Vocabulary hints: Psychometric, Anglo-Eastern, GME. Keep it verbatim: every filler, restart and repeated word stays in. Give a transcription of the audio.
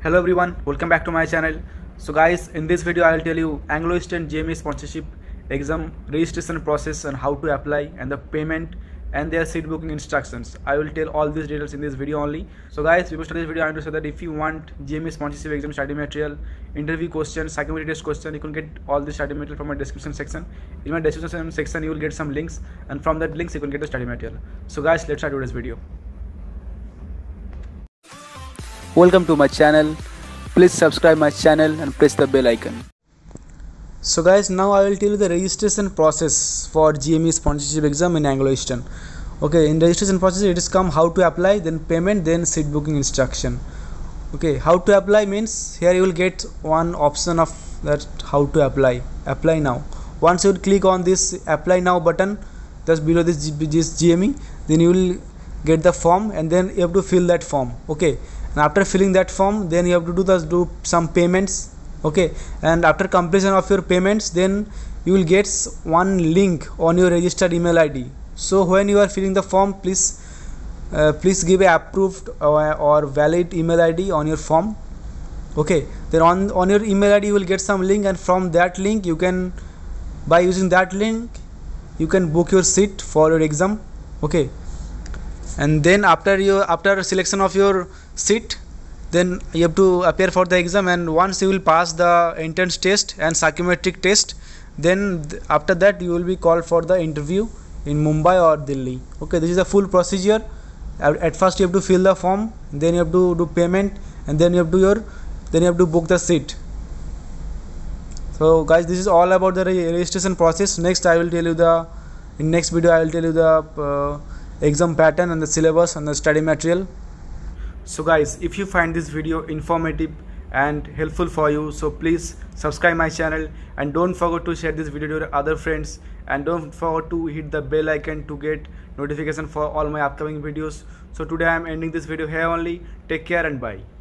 Hello everyone, welcome back to my channel. So guys, in this video I will tell you Anglo-Eastern G M E sponsorship exam registration process and how to apply and the payment and their seat booking instructions. I will tell all these details in this video only. So guys, before starting this video I want to say that if you want G M E sponsorship exam study material, interview questions, psychometric test question, you can get all the study material from my description section. In my description section you will get some links, and from that links you can get the study material. So guys, let's start today's video. Welcome to my channel. Please subscribe my channel and press the bell icon. So guys, now I will tell you the registration process for G M E sponsorship exam in Anglo-Eastern. Okay, in registration process it is come how to apply, then payment, then seat booking instruction. Okay, how to apply means here you will get one option of that how to apply. Apply now. Once you will click on this apply now button just below this, this G M E, then you will get the form and then you have to fill that form. Okay. And after filling that form, then you have to do the do some payments. Okay, and after completion of your payments, then you will get one link on your registered email I D. So when you are filling the form, please uh, please give a approved or, or valid email I D on your form. Okay, then on on your email I D you will get some link, and from that link you can, by using that link you can book your seat for your exam. Okay. And then after you after selection of your seat, then you have to appear for the exam, and once you will pass the entrance test and psychometric test, then th after that you will be called for the interview in Mumbai or Delhi. Okay, this is the full procedure. At, at first you have to fill the form, then you have to do payment, and then you have to your then you have to book the seat. So guys, this is all about the re registration process. Next I will tell you the in next video I will tell you the uh, exam pattern and the syllabus and the study material. So guys, if you find this video informative and helpful for you, so please subscribe my channel and don't forget to share this video to your other friends, and don't forget to hit the bell icon to get notification for all my upcoming videos. So today I am ending this video here only. Take care and bye.